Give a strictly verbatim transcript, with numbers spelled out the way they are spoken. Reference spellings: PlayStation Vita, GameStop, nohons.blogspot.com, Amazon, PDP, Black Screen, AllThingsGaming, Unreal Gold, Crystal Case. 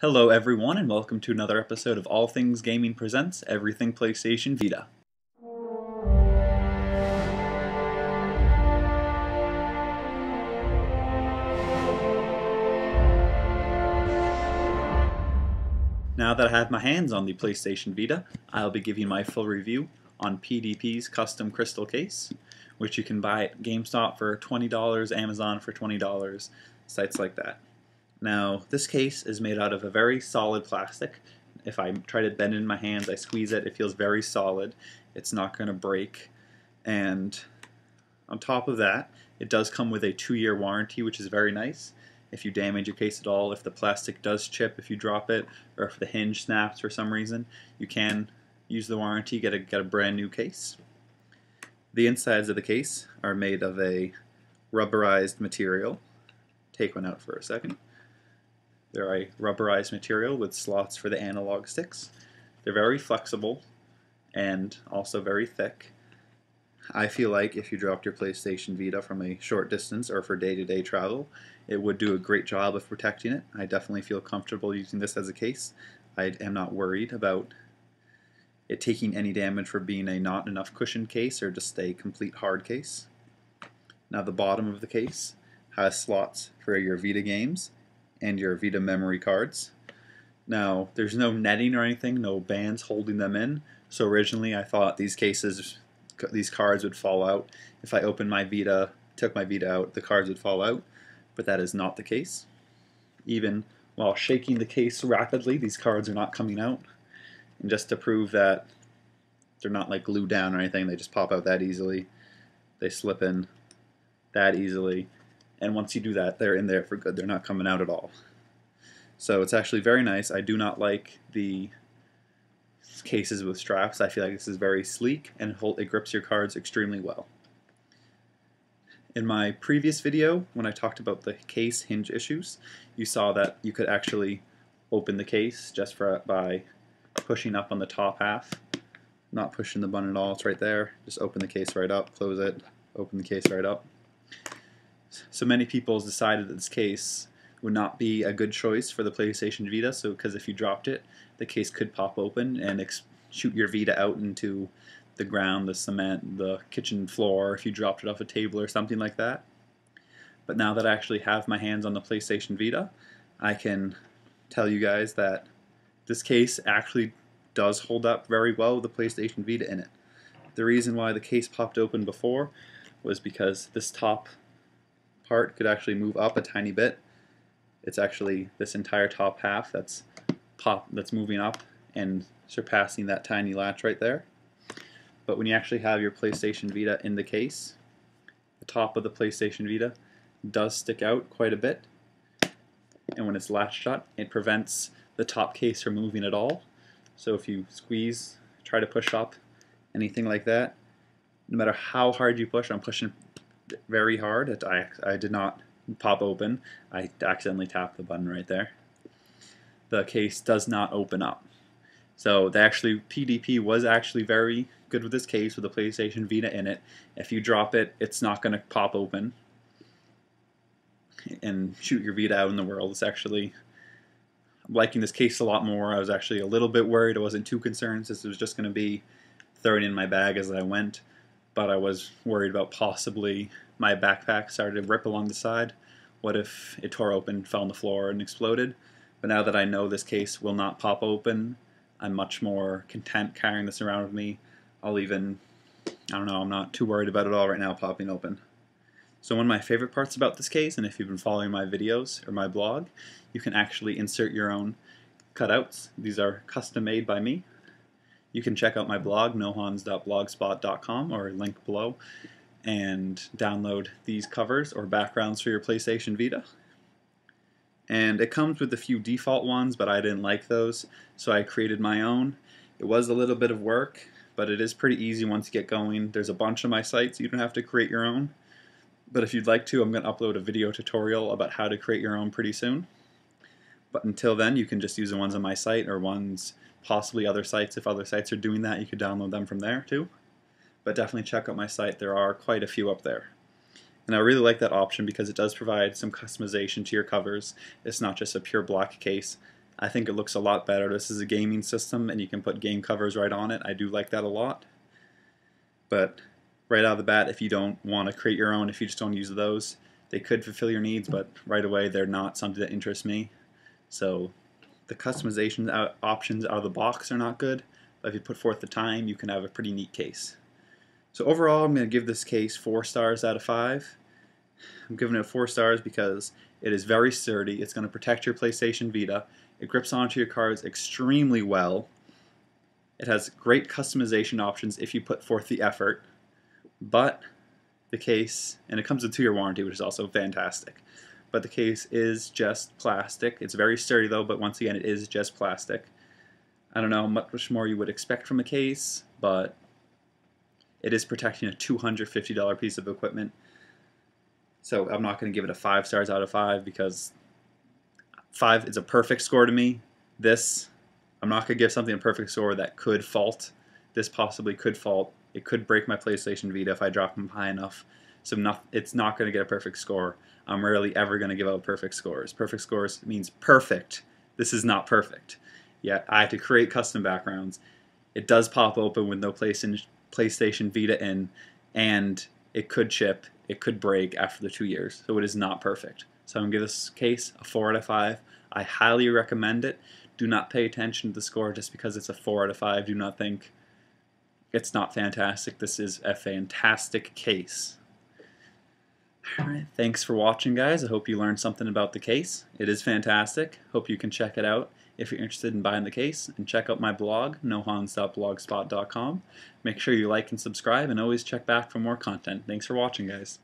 Hello everyone, and welcome to another episode of All Things Gaming Presents Everything PlayStation Vita. Now that I have my hands on the PlayStation Vita, I'll be giving my full review on P D P's custom crystal case, which you can buy at GameStop for twenty dollars, Amazon for twenty dollars, sites like that. Now, this case is made out of a very solid plastic. If I try to bend it in my hands, I squeeze it, it feels very solid. It's not going to break. And on top of that, it does come with a two-year warranty, which is very nice. If you damage your case at all, if the plastic does chip, if you drop it, or if the hinge snaps for some reason, you can use the warranty, get a, get a brand new case. The insides of the case are made of a rubberized material. Take one out for a second. They're a rubberized material with slots for the analog sticks. They're very flexible and also very thick. I feel like if you dropped your PlayStation Vita from a short distance or for day-to-day travel, it would do a great job of protecting it. I definitely feel comfortable using this as a case. I am not worried about it taking any damage for being a not enough cushion case or just a complete hard case. Now the bottom of the case has slots for your Vita games and your Vita memory cards. Now, there's no netting or anything, no bands holding them in, so originally I thought these cases, these cards would fall out. If I opened my Vita, took my Vita out, the cards would fall out, but that is not the case. Even while shaking the case rapidly, these cards are not coming out. And just to prove that they're not like glued down or anything, they just pop out that easily. They slip in that easily. And once you do that, they're in there for good. They're not coming out at all. So it's actually very nice. I do not like the cases with straps. I feel like this is very sleek and it grips your cards extremely well. In my previous video, when I talked about the case hinge issues, you saw that you could actually open the case just for, by pushing up on the top half. Not pushing the button at all. It's right there. Just open the case right up, close it, open the case right up. So many people decided that this case would not be a good choice for the PlayStation Vita, so because if you dropped it, the case could pop open and ex shoot your Vita out into the ground, the cement, the kitchen floor, if you dropped it off a table or something like that. But now that I actually have my hands on the PlayStation Vita, I can tell you guys that this case actually does hold up very well with the PlayStation Vita in it. The reason why the case popped open before was because this top part could actually move up a tiny bit. It's actually this entire top half that's pop that's moving up and surpassing that tiny latch right there. But when you actually have your PlayStation Vita in the case, the top of the PlayStation Vita does stick out quite a bit, and when it's latched shut, it prevents the top case from moving at all. So if you squeeze, try to push up, anything like that, no matter how hard you push, I'm pushing very hard. I, I did not pop open. I accidentally tapped the button right there. The case does not open up. So the actually P D P was actually very good with this case with the PlayStation Vita in it. If you drop it, it's not going to pop open and shoot your Vita out in the world. It's actually, I'm liking this case a lot more. I was actually a little bit worried. I wasn't too concerned since it was just going to be thrown in my bag as I went. But I was worried about possibly my backpack started to rip along the side. What if it tore open, fell on the floor, and exploded? But now that I know this case will not pop open, I'm much more content carrying this around with me. I'll even, I don't know, I'm not too worried about it all right now popping open. So one of my favorite parts about this case, and if you've been following my videos or my blog, you can actually insert your own cutouts. These are custom made by me. You can check out my blog, nohons dot blogspot dot com, or link below, and download these covers or backgrounds for your PlayStation Vita. And it comes with a few default ones, but I didn't like those, so I created my own. It was a little bit of work, but it is pretty easy once you get going. There's a bunch of my sites, so you don't have to create your own. But if you'd like to, I'm going to upload a video tutorial about how to create your own pretty soon. But until then, you can just use the ones on my site or ones, possibly other sites. If other sites are doing that, you could download them from there too. But definitely check out my site. There are quite a few up there. And I really like that option because it does provide some customization to your covers. It's not just a pure black case. I think it looks a lot better. This is a gaming system and you can put game covers right on it. I do like that a lot. But right out of the bat, if you don't want to create your own, if you just don't use those, they could fulfill your needs, but right away they're not something that interests me. So the customization options out of the box are not good, but if you put forth the time, you can have a pretty neat case. So overall, I'm going to give this case four stars out of five. I'm giving it four stars because it is very sturdy. It's going to protect your PlayStation Vita. It grips onto your cards extremely well. It has great customization options if you put forth the effort, but the case, and it comes with a two-year warranty, which is also fantastic, but the case is just plastic. It's very sturdy though, but once again, it is just plastic. I don't know much more you would expect from a case, but it is protecting a two hundred fifty dollar piece of equipment. So I'm not going to give it a five stars out of five because five is a perfect score to me. This, I'm not going to give something a perfect score that could fault. This possibly could fault. It could break my PlayStation Vita if I drop them high enough. So not, it's not going to get a perfect score. I'm rarely ever going to give out perfect scores. Perfect scores means perfect. This is not perfect. Yet I had to create custom backgrounds. It does pop open with no PlayStation PlayStation Vita in, and it could chip. It could break after the two years. So it is not perfect. So I'm going to give this case a four out of five. I highly recommend it. Do not pay attention to the score just because it's a four out of five. Do not think it's not fantastic. This is a fantastic case. Alright, thanks for watching, guys. I hope you learned something about the case. It is fantastic. Hope you can check it out if you're interested in buying the case. And check out my blog, nohons dot blogspot dot com. Make sure you like and subscribe and always check back for more content. Thanks for watching, guys.